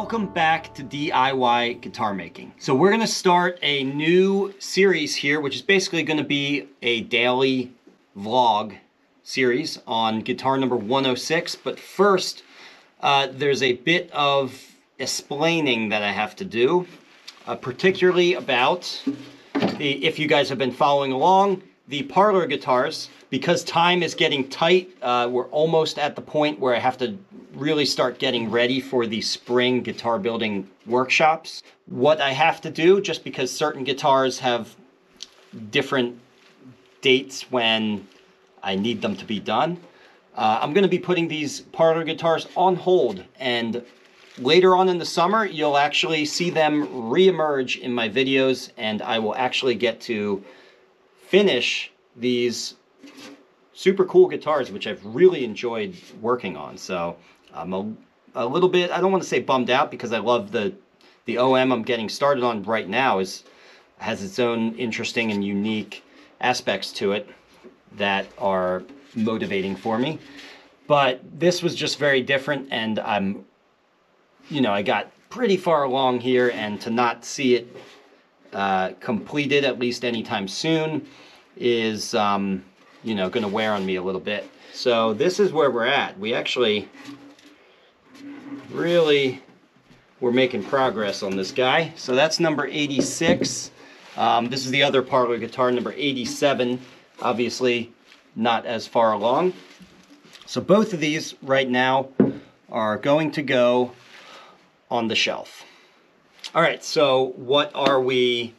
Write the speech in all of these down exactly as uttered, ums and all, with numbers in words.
Welcome back to D I Y Guitar Making. So we're gonna start a new series here, which is basically gonna be a daily vlog series on guitar number one oh six. But first, uh, there's a bit of explaining that I have to do, uh, particularly about, the, if you guys have been following along, the parlor guitars. Because time is getting tight, uh, we're almost at the point where I have to really start getting ready for the spring guitar building workshops. What I have to do, just because certain guitars have different dates when I need them to be done, uh, I'm gonna be putting these parlor guitars on hold, and later on in the summer, you'll actually see them reemerge in my videos, and I will actually get to finish these super cool guitars, which I've really enjoyed working on. So I'm a, a little bit, I don't want to say bummed out, because I love the the O M I'm getting started on right now is has its own interesting and unique aspects to it that are motivating for me. But this was just very different, and I'm, you know, I got pretty far along here, and to not see it uh, completed at least anytime soon is, um, you know, gonna wear on me a little bit. So this is where we're at. We actually really were making progress on this guy. So that's number eighty-six. Um, this is the other parlor guitar, number eighty-seven, obviously not as far along. So both of these right now are going to go on the shelf. All right, so what are we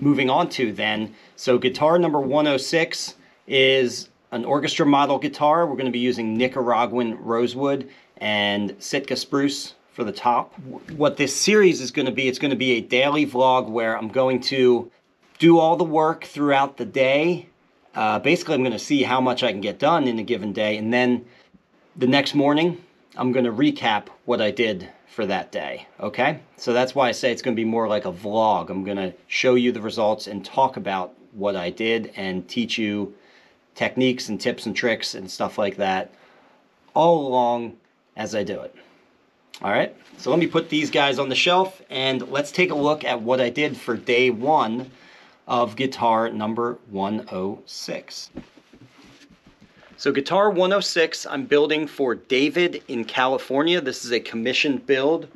moving on to then? So guitar number one oh six is an orchestra model guitar. We're going to be using Nicaraguan Rosewood and Sitka Spruce for the top. What this series is going to be, it's going to be a daily vlog where I'm going to do all the work throughout the day. Uh, basically, I'm going to see how much I can get done in a given day, and then the next morning, I'm going to recap what I did for that day, okay? So that's why I say it's going to be more like a vlog. I'm going to show you the results and talk about what I did and teach you techniques and tips and tricks and stuff like that all along as I do it. All right, so let me put these guys on the shelf and let's take a look at what I did for day one of guitar number one oh six. So guitar one oh six, I'm building for David in California. This is a commission build.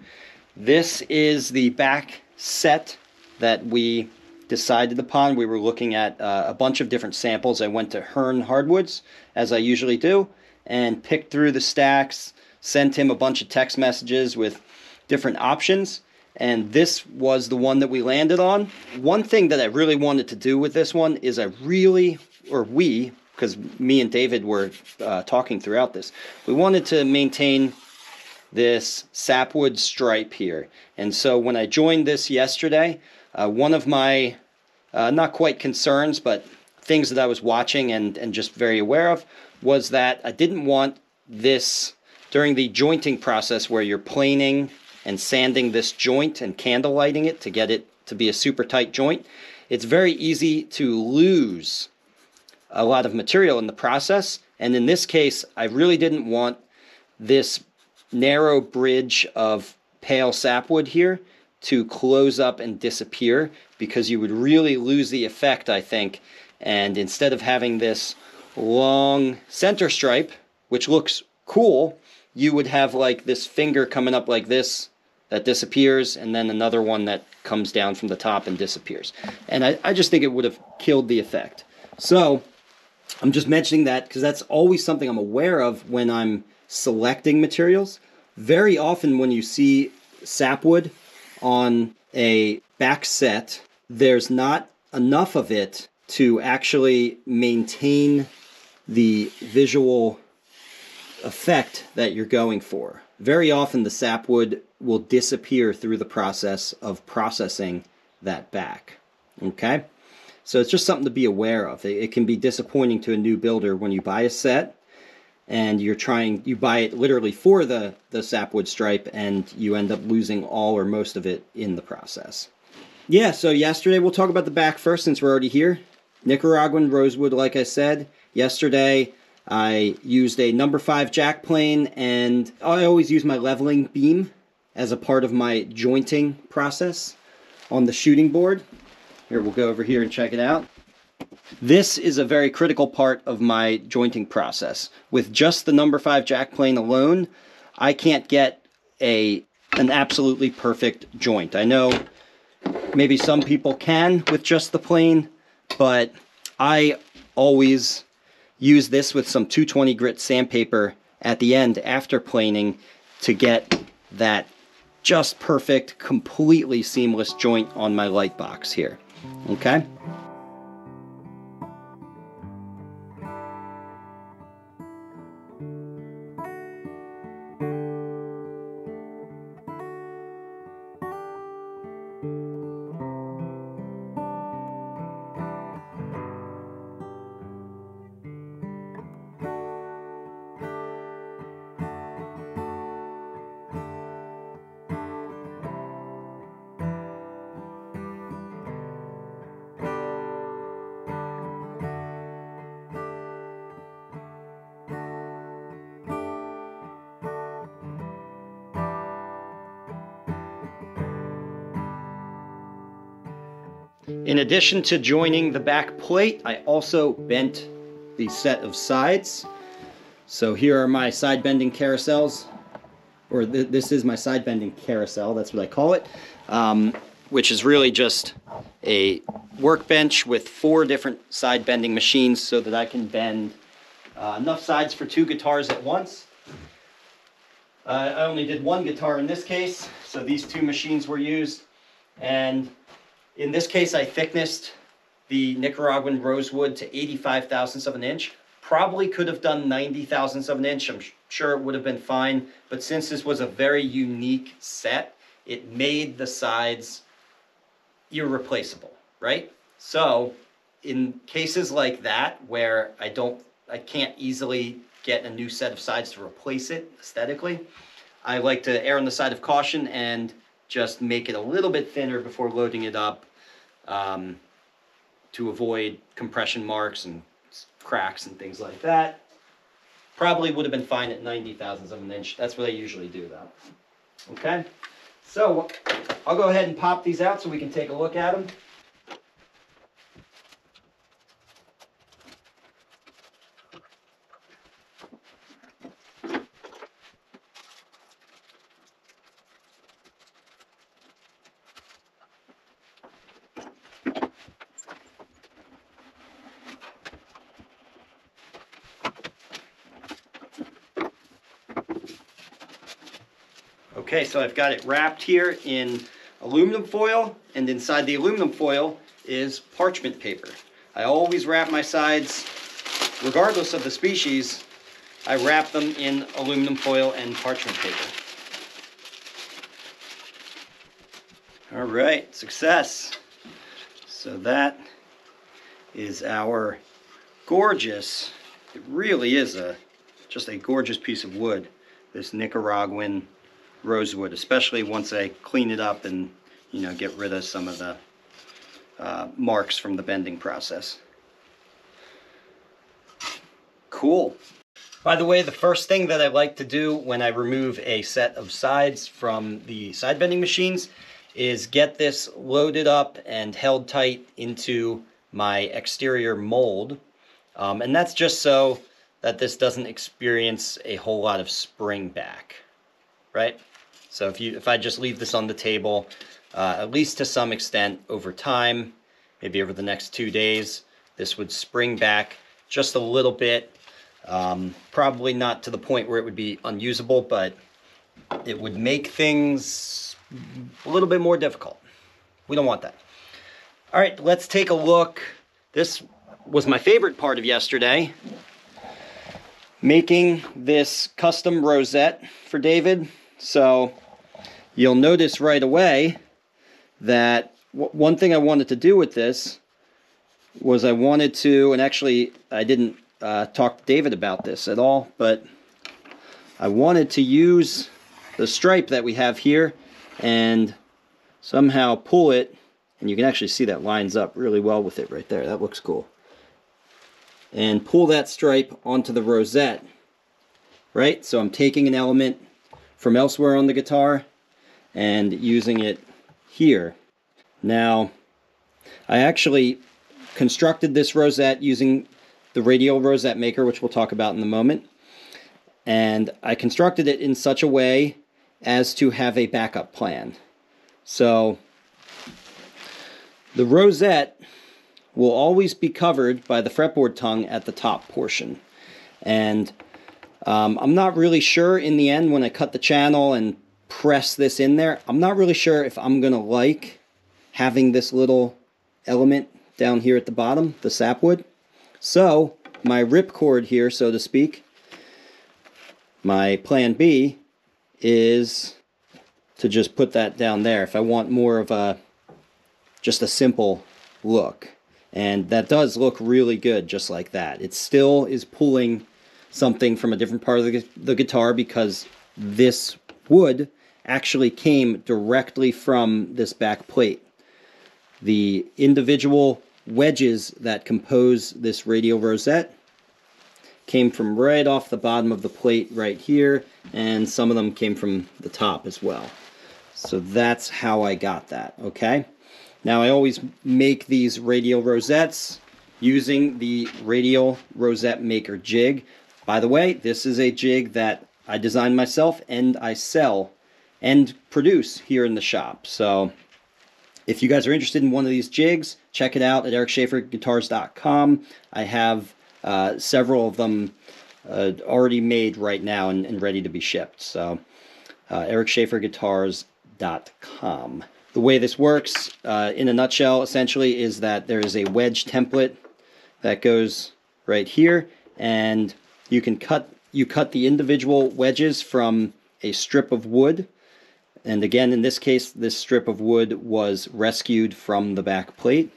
This is the back set that we decided upon. We were looking at uh, a bunch of different samples. I went to Hearn Hardwoods, as I usually do, and picked through the stacks, sent him a bunch of text messages with different options, and this was the one that we landed on. One thing that I really wanted to do with this one is I really, or we, because me and David were uh, talking throughout this, we wanted to maintain this sapwood stripe here. And so when I joined this yesterday, Uh, one of my, uh, not quite concerns, but things that I was watching and, and just very aware of, was that I didn't want this, during the jointing process where you're planing and sanding this joint and candle lighting it to get it to be a super tight joint, it's very easy to lose a lot of material in the process. And in this case, I really didn't want this narrow bridge of pale sapwood here to close up and disappear, because you would really lose the effect, I think. And instead of having this long center stripe, which looks cool, you would have like this finger coming up like this that disappears, and then another one that comes down from the top and disappears. And I, I just think it would have killed the effect. So I'm just mentioning that because that's always something I'm aware of when I'm selecting materials. Very often when you see sapwood on a back set, there's not enough of it to actually maintain the visual effect that you're going for. Very often the sapwood will disappear through the process of processing that back, okay? So it's just something to be aware of. It can be disappointing to a new builder when you buy a set and you're trying, you buy it literally for the, the sapwood stripe, and you end up losing all or most of it in the process. Yeah, so yesterday, we'll talk about the back first since we're already here. Nicaraguan Rosewood, like I said. Yesterday, I used a number five jack plane, and I always use my leveling beam as a part of my jointing process on the shooting board. Here, we'll go over here and check it out. This is a very critical part of my jointing process. With just the number five jack plane alone, I can't get a an absolutely perfect joint. I know maybe some people can with just the plane, but I always use this with some two twenty grit sandpaper at the end after planing to get that just perfect, completely seamless joint on my light box here, okay? In addition to joining the back plate, I also bent the set of sides. So here are my side bending carousels, or th this is my side bending carousel, that's what I call it, um, which is really just a workbench with four different side bending machines so that I can bend uh, enough sides for two guitars at once. Uh, I only did one guitar in this case, so these two machines were used. And in this case, I thicknessed the Nicaraguan rosewood to eighty-five thousandths of an inch. Probably could have done ninety thousandths of an inch. I'm sure it would have been fine. But since this was a very unique set, it made the sides irreplaceable, right? So in cases like that, where I don't, I can't easily get a new set of sides to replace it aesthetically, I like to err on the side of caution and just make it a little bit thinner before loading it up um, to avoid compression marks and cracks and things like that. Probably would have been fine at ninety thousandths of an inch. That's what I usually do though. Okay, so I'll go ahead and pop these out so we can take a look at them. Okay, so I've got it wrapped here in aluminum foil, and inside the aluminum foil is parchment paper. I always wrap my sides, regardless of the species, I wrap them in aluminum foil and parchment paper. All right, success. So that is our gorgeous, it really is a just a gorgeous piece of wood, this Nicaraguan rosewood, especially once I clean it up and, you know, get rid of some of the uh, marks from the bending process. Cool. By the way, the first thing that I like to do when I remove a set of sides from the side bending machines is get this loaded up and held tight into my exterior mold. Um, and that's just so that this doesn't experience a whole lot of spring back, right? So if you, if I just leave this on the table, uh, at least to some extent over time, maybe over the next two days, this would spring back just a little bit. Um, probably not to the point where it would be unusable, but it would make things a little bit more difficult. We don't want that. All right, let's take a look. This was my favorite part of yesterday, making this custom rosette for David. So you'll notice right away that one thing I wanted to do with this was I wanted to, and actually I didn't uh, talk to David about this at all, but I wanted to use the stripe that we have here and somehow pull it, and you can actually see that lines up really well with it right there. That looks cool. And pull that stripe onto the rosette, right? So I'm taking an element from elsewhere on the guitar and using it here. Now, I actually constructed this rosette using the Radial Rosette Maker, which we'll talk about in a moment. And I constructed it in such a way as to have a backup plan. So the rosette will always be covered by the fretboard tongue at the top portion. And um, I'm not really sure in the end when I cut the channel and press this in there, I'm not really sure if I'm gonna like having this little element down here at the bottom, the sapwood. So my ripcord here, so to speak, my plan B is to just put that down there if I want more of a just a simple look. And that does look really good just like that. It still is pulling something from a different part of the, the guitar, because this wood actually came directly from this back plate. The individual wedges that compose this Radial Rosette came from right off the bottom of the plate right here, and some of them came from the top as well. So that's how I got that, okay? Now I always make these radial rosettes using the Radial Rosette Maker jig. By the way, this is a jig that I designed myself and I sell and produce here in the shop. So if you guys are interested in one of these jigs, check it out at eric schaefer guitars dot com. I have Uh, several of them uh, already made right now and, and ready to be shipped. So uh, eric schaefer guitars dot com. The way this works uh, in a nutshell essentially is that there is a wedge template that goes right here, and you can cut you cut the individual wedges from a strip of wood. And again, in this case, this strip of wood was rescued from the back plate.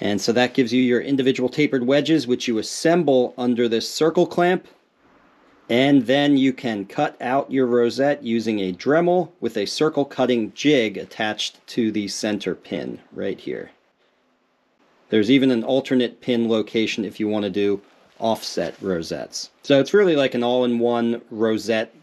And so that gives you your individual tapered wedges, which you assemble under this circle clamp. And then you can cut out your rosette using a Dremel with a circle cutting jig attached to the center pin right here. There's even an alternate pin location if you want to do offset rosettes. So it's really like an all-in-one rosette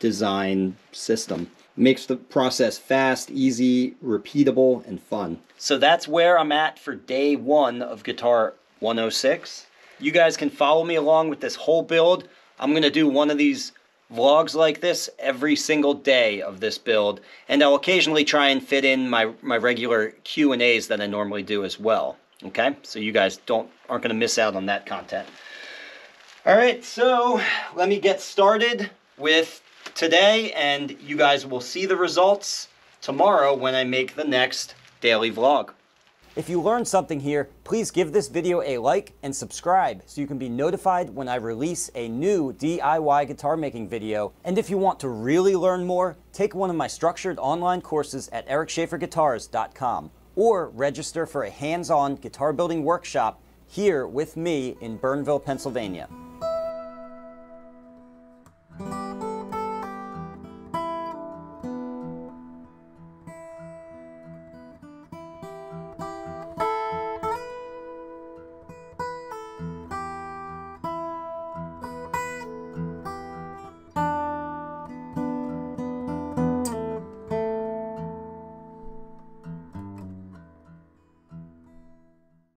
design system. Makes the process fast, easy, repeatable, and fun. So that's where I'm at for day one of Guitar one oh six. You guys can follow me along with this whole build. I'm going to do one of these vlogs like this every single day of this build, and I'll occasionally try and fit in my, my regular Q and A's that I normally do as well. Okay? So you guys don't aren't going to miss out on that content. All right, so let me get started with today, and you guys will see the results tomorrow when I make the next daily vlog. If you learned something here, please give this video a like and subscribe so you can be notified when I release a new D I Y guitar making video. And if you want to really learn more, take one of my structured online courses at eric schaefer guitars dot com or register for a hands-on guitar building workshop here with me in Bernville, Pennsylvania.